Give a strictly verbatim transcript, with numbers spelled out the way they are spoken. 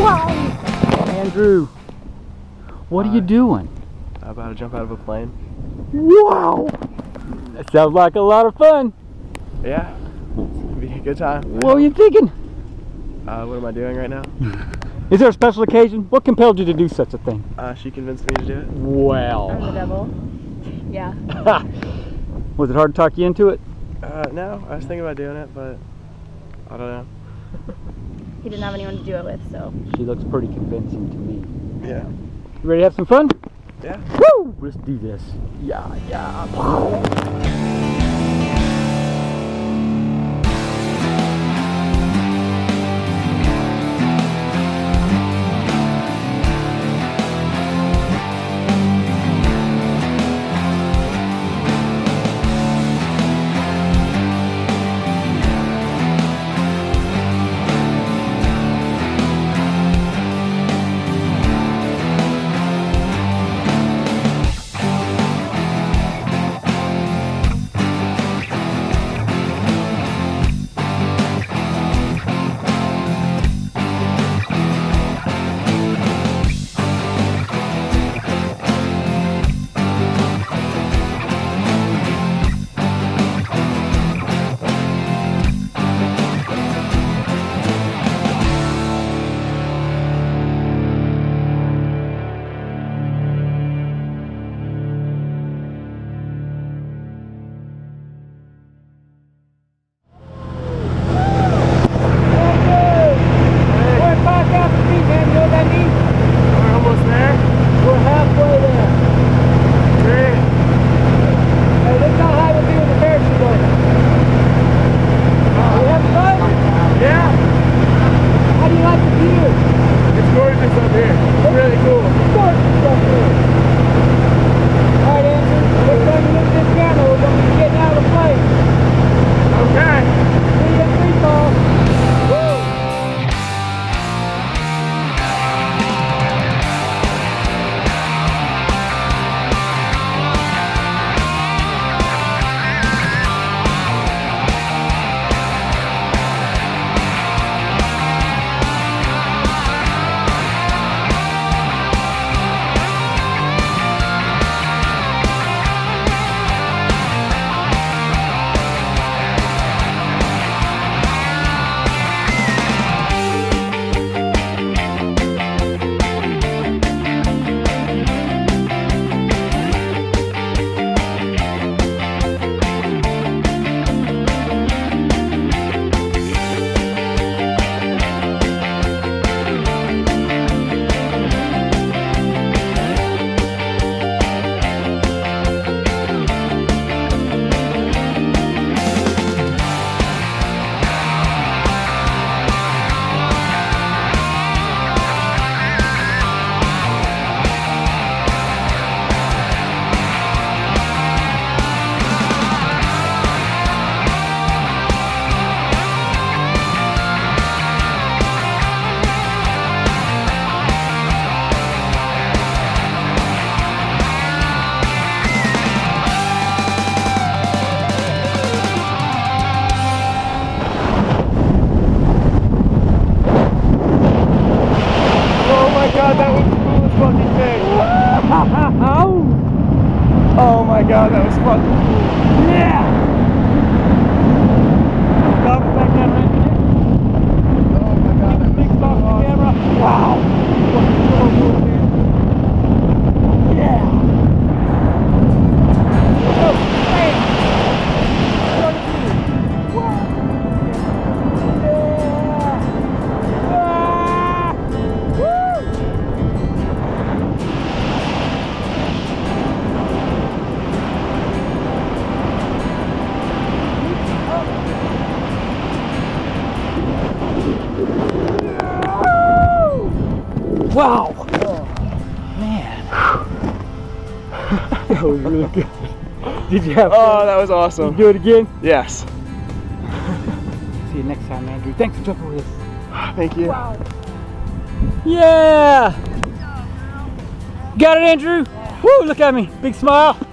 Why? Andrew, what uh, are you doing? I'm about to jump out of a plane. Wow! That sounds like a lot of fun. Yeah, it's going to be a good time. What were you thinking? Uh, what am I doing right now? Is there a special occasion? What compelled you to do such a thing? Uh, she convinced me to do it. Well. I'm the devil. Yeah. Was it hard to talk you into it? Uh, no, I was thinking about doing it, but I don't know. He didn't have anyone to do it with, so. She looks pretty convincing to me. Yeah. You ready to have some fun? Yeah. Woo! Let's do this. Yeah, yeah. Oh my god, that was fun. Yeah! Stop back there, man. Oh my god, that big stop on camera. Wow! Yeah! Wow! Man. That was really good. Did you have fun? Oh, that was awesome. Did you do it again? Yes. See you next time, Andrew. Thanks for jumping with us. Thank you. Wow. Yeah! Got it, Andrew? Yeah. Woo, look at me. Big smile.